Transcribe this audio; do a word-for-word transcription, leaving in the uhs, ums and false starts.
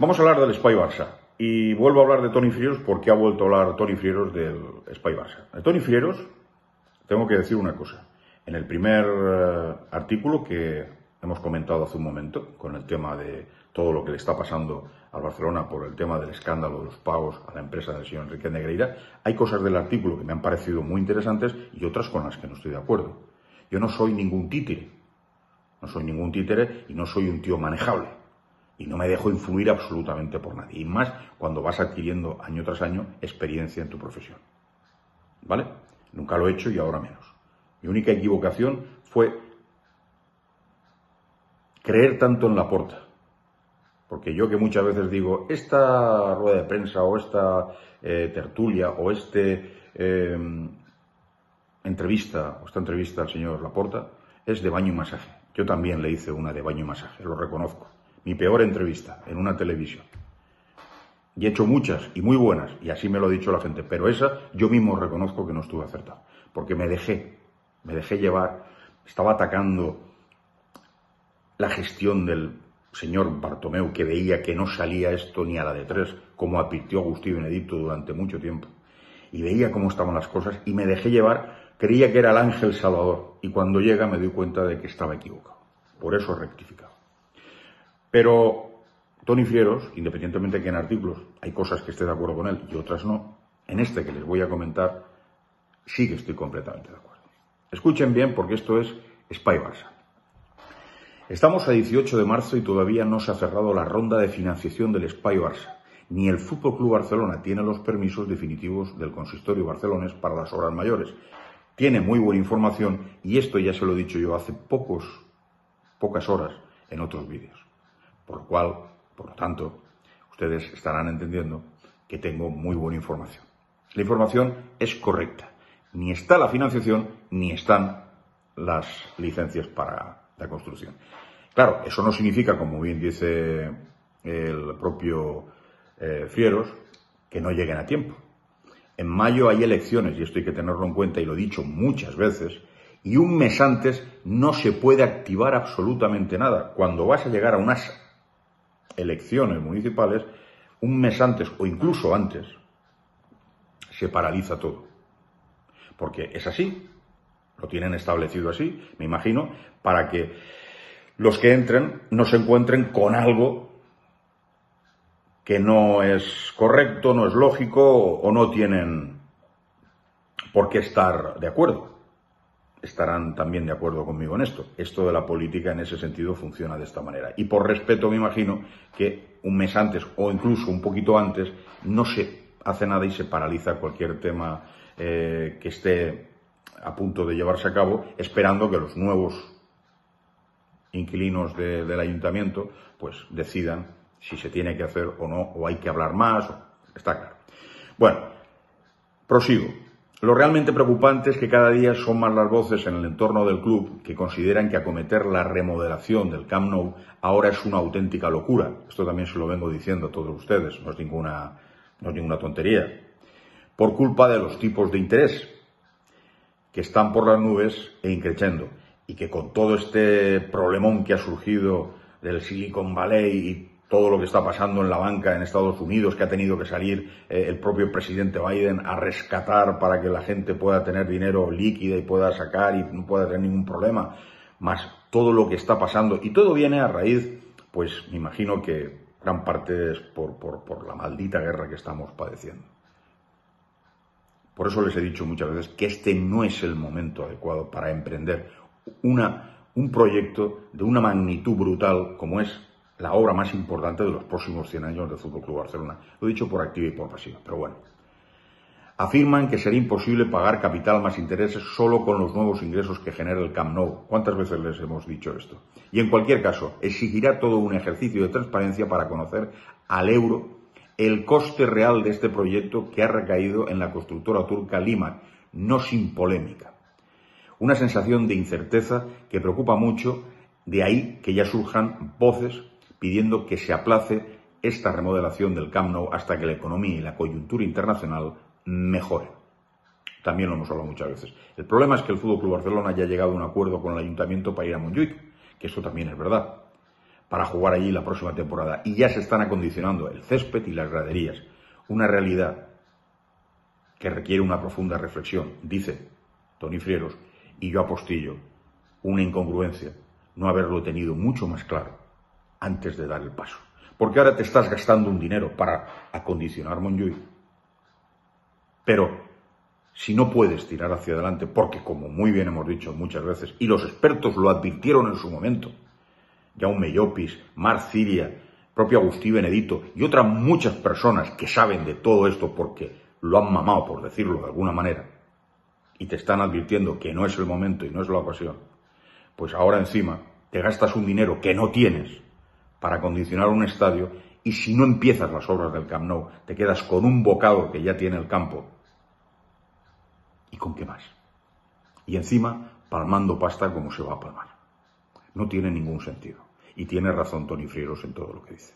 Vamos a hablar del Espai Barça. Y vuelvo a hablar de Toni Freixa porque ha vuelto a hablar Toni Freixa del Espai Barça. De Toni Freixa tengo que decir una cosa. En el primer artículo que hemos comentado hace un momento, con el tema de todo lo que le está pasando al Barcelona por el tema del escándalo de los pagos a la empresa del señor Enrique Negreira, hay cosas del artículo que me han parecido muy interesantes y otras con las que no estoy de acuerdo. Yo no soy ningún títere, no soy ningún títere y no soy un tío manejable. Y no me dejo influir absolutamente por nadie. Y más cuando vas adquiriendo año tras año experiencia en tu profesión. ¿Vale? Nunca lo he hecho y ahora menos. Mi única equivocación fue creer tanto en Laporta. Porque yo que muchas veces digo, esta rueda de prensa o esta eh, tertulia o este eh, entrevista o esta entrevista al señor Laporta es de baño y masaje. Yo también le hice una de baño y masaje, lo reconozco. Mi peor entrevista en una televisión. Y he hecho muchas y muy buenas, y así me lo ha dicho la gente, pero esa yo mismo reconozco que no estuve acertado, porque me dejé, me dejé llevar, estaba atacando la gestión del señor Bartomeu, que veía que no salía esto ni a la de tres, como advirtió Agustín Benedito durante mucho tiempo, y veía cómo estaban las cosas, y me dejé llevar, creía que era el ángel salvador, y cuando llega me doy cuenta de que estaba equivocado, por eso he rectificado. Pero Toni Freixa, independientemente de que en artículos hay cosas que esté de acuerdo con él y otras no, en este que les voy a comentar sí que estoy completamente de acuerdo. Escuchen bien porque esto es Espai Barça. Estamos a dieciocho de marzo y todavía no se ha cerrado la ronda de financiación del Espai Barça. Ni el F C Barcelona tiene los permisos definitivos del consistorio barcelonés para las obras mayores. Tiene muy buena información y esto ya se lo he dicho yo hace pocos, pocas horas en otros vídeos. Por lo cual, por lo tanto, ustedes estarán entendiendo que tengo muy buena información. La información es correcta. Ni está la financiación, ni están las licencias para la construcción. Claro, eso no significa, como bien dice el propio eh, Freixa, que no lleguen a tiempo. En mayo hay elecciones, y esto hay que tenerlo en cuenta, y lo he dicho muchas veces, y un mes antes no se puede activar absolutamente nada. Cuando vas a llegar a unas elecciones municipales, un mes antes o incluso antes, se paraliza todo. Porque es así, lo tienen establecido así, me imagino, para que los que entren no se encuentren con algo que no es correcto, no es lógico o no tienen por qué estar de acuerdo. Estarán también de acuerdo conmigo en esto. Esto de la política en ese sentido funciona de esta manera. Y por respeto me imagino que un mes antes o incluso un poquito antes no se hace nada y se paraliza cualquier tema eh, que esté a punto de llevarse a cabo, esperando que los nuevos inquilinos de, del ayuntamiento pues decidan si se tiene que hacer o no, o hay que hablar más, o... está claro. Bueno, prosigo. Lo realmente preocupante es que cada día son más las voces en el entorno del club que consideran que acometer la remodelación del Camp Nou ahora es una auténtica locura. Esto también se lo vengo diciendo a todos ustedes, no es ninguna, no es ninguna tontería. Por culpa de los tipos de interés que están por las nubes e increciendo y que con todo este problemón que ha surgido del Silicon Valley y todo lo que está pasando en la banca en Estados Unidos, que ha tenido que salir eh, el propio presidente Biden a rescatar para que la gente pueda tener dinero líquido y pueda sacar y no pueda tener ningún problema, más todo lo que está pasando. Y todo viene a raíz, pues me imagino que gran parte es por, por, por la maldita guerra que estamos padeciendo. Por eso les he dicho muchas veces que este no es el momento adecuado para emprender una, un proyecto de una magnitud brutal como es la obra más importante de los próximos cien años del F C Barcelona. Lo he dicho por activa y por pasiva, pero bueno. Afirman que será imposible pagar capital más intereses solo con los nuevos ingresos que genera el Camp Nou. ¿Cuántas veces les hemos dicho esto? Y en cualquier caso, exigirá todo un ejercicio de transparencia para conocer al euro el coste real de este proyecto que ha recaído en la constructora turca Limak, no sin polémica. Una sensación de incerteza que preocupa mucho, de ahí que ya surjan voces pidiendo que se aplace esta remodelación del Camp Nou hasta que la economía y la coyuntura internacional mejoren. También lo hemos hablado muchas veces. El problema es que el F C Barcelona ya ha llegado a un acuerdo con el Ayuntamiento para ir a Montjuïc, que eso también es verdad. para jugar allí la próxima temporada. Y ya se están acondicionando el césped y las graderías. Una realidad que requiere una profunda reflexión, dice Toni Freixa, y yo apostillo, una incongruencia, no haberlo tenido mucho más claro antes de dar el paso. Porque ahora te estás gastando un dinero para acondicionar Montjuïc. Pero si no puedes tirar hacia adelante, porque como muy bien hemos dicho muchas veces, y los expertos lo advirtieron en su momento, Jaume Llopis, Mar Ciria, propio Agustín Benedito y otras muchas personas que saben de todo esto porque lo han mamado, por decirlo de alguna manera, y te están advirtiendo que no es el momento y no es la ocasión, pues ahora encima te gastas un dinero que no tienes para acondicionar un estadio y si no empiezas las obras del Camp Nou te quedas con un bocado que ya tiene el campo. ¿Y con qué más? Y encima palmando pasta como se va a palmar. No tiene ningún sentido. Y tiene razón Toni Freixa en todo lo que dice.